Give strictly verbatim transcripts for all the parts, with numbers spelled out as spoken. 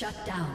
Shut down.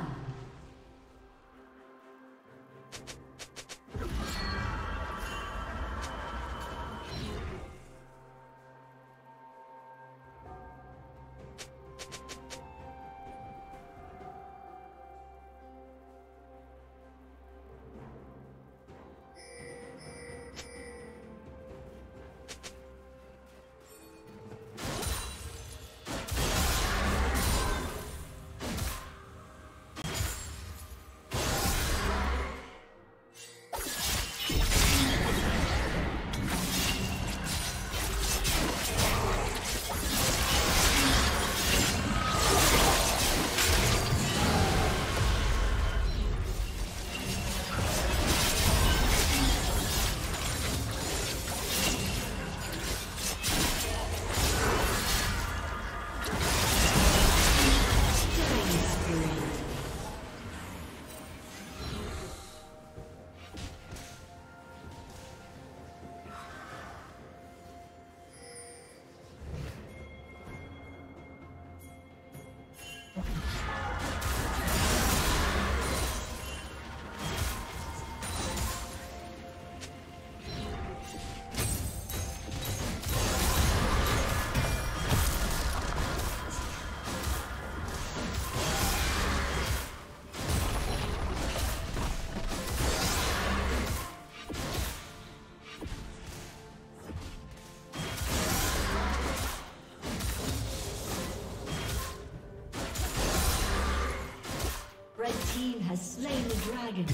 Has slain the dragon.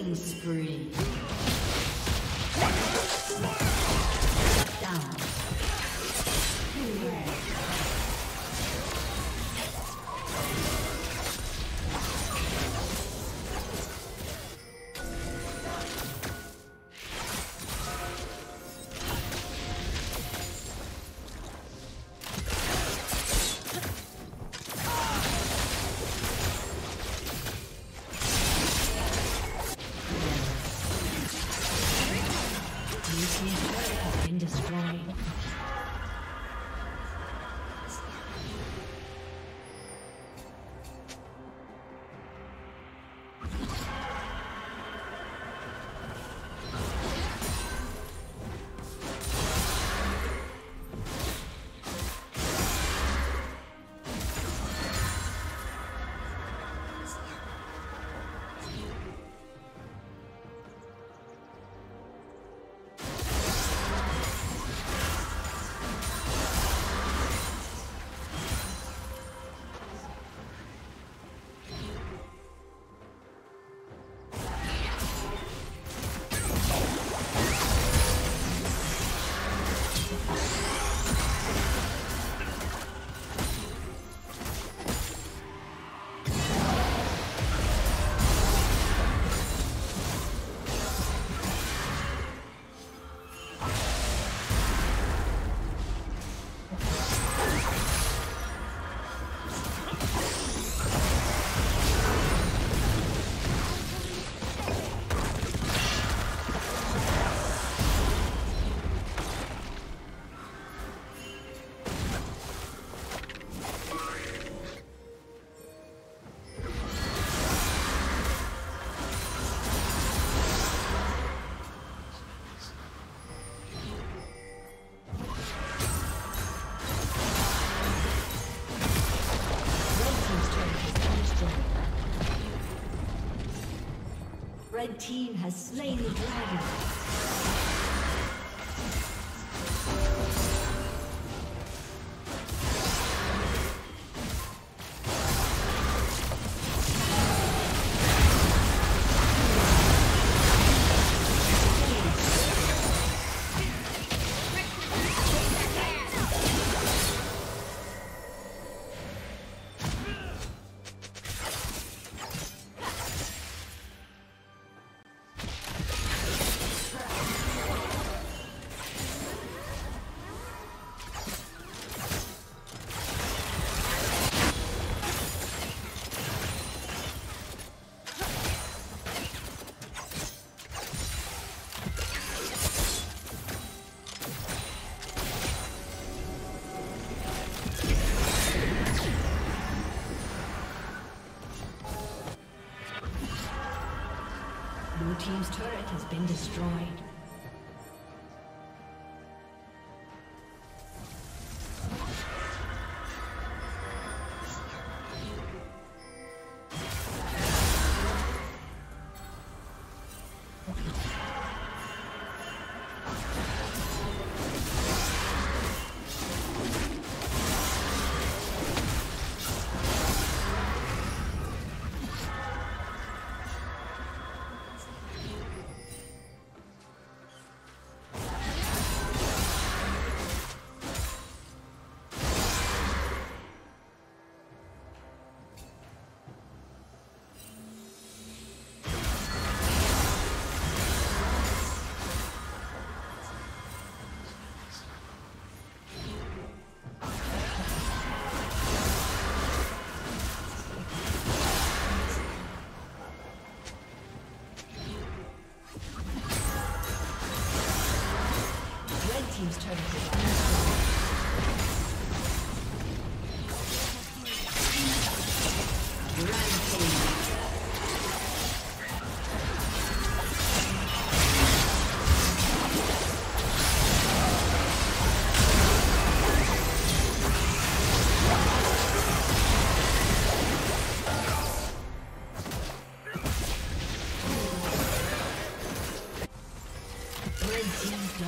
Killing spree. Down. Red team has slain the dragon. Team's turret has been destroyed. Team's turn to run.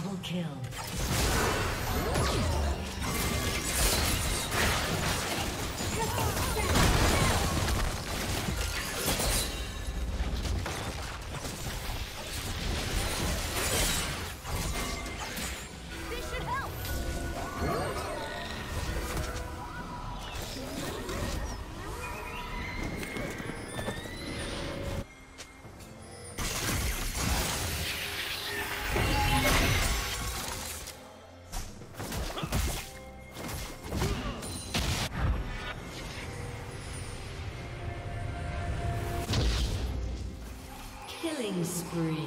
Double kill. spree.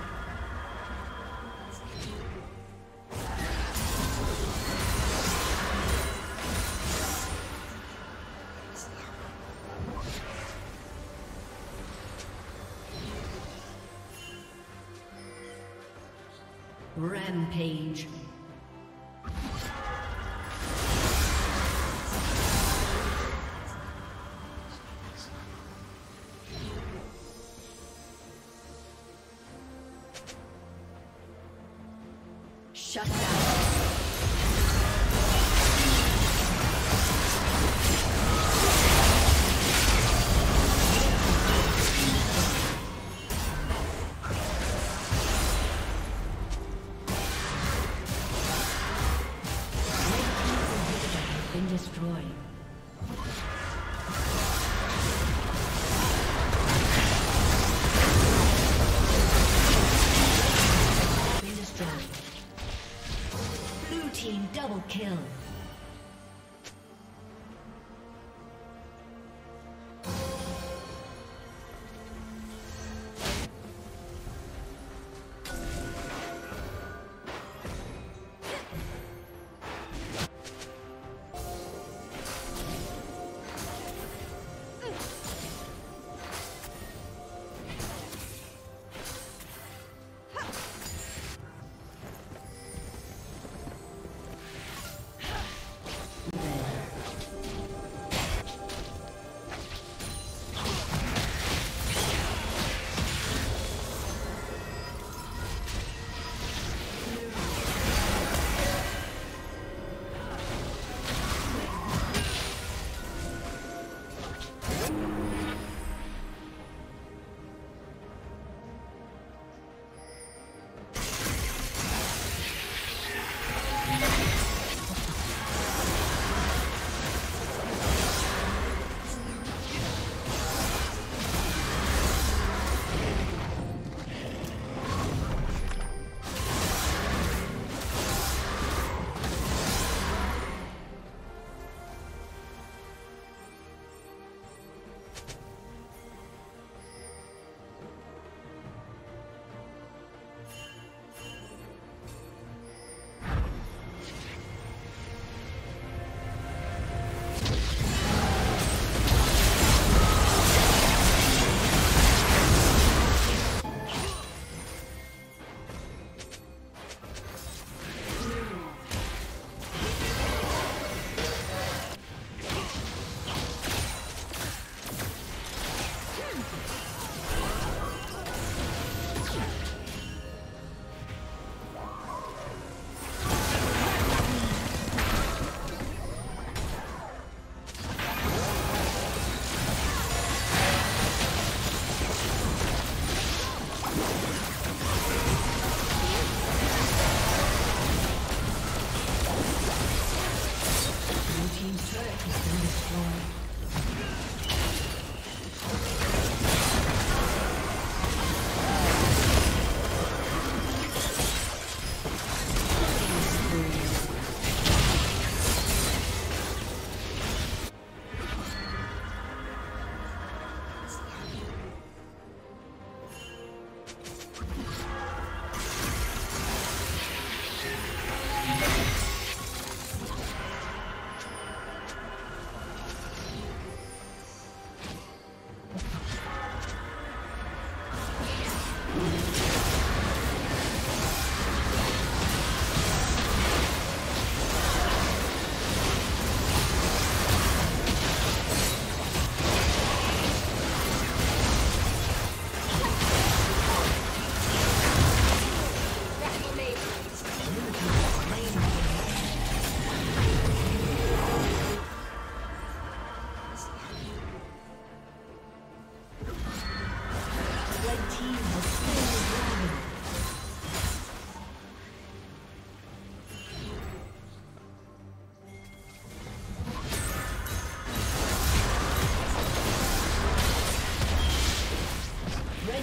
Rampage. Shut down. Kill.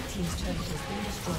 His turret has been destroyed.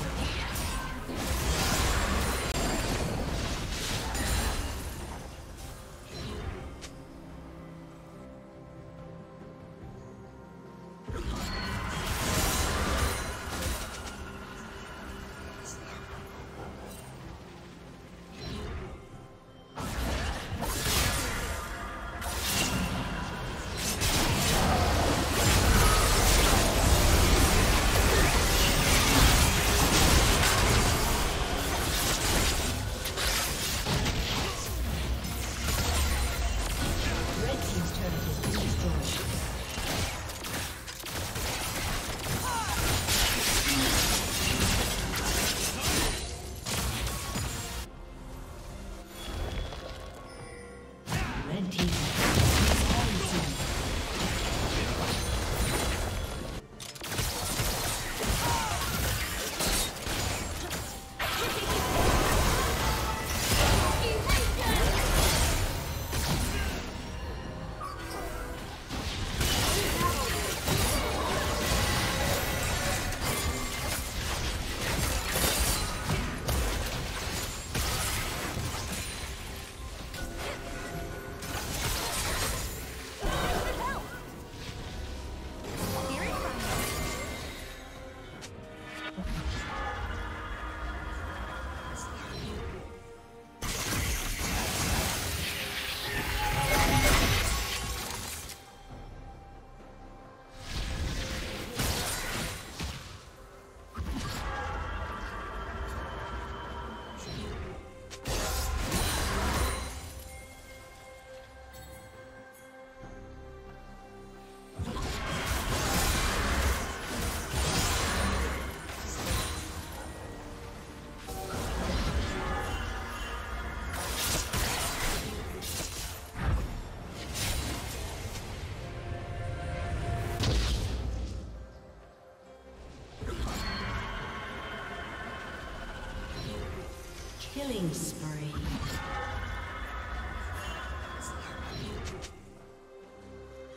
Killing spree.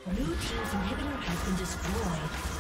Blue team's inhibitor has been destroyed.